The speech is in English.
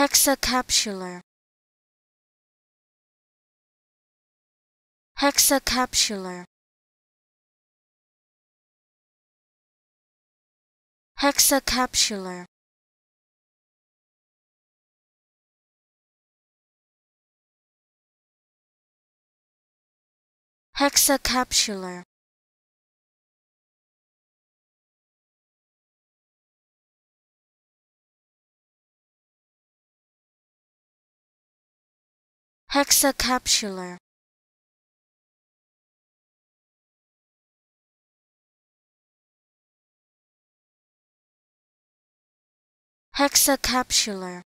Hexacapsular. Hexacapsular. Hexacapsular. Hexacapsular. Hexacapsular. Hexacapsular.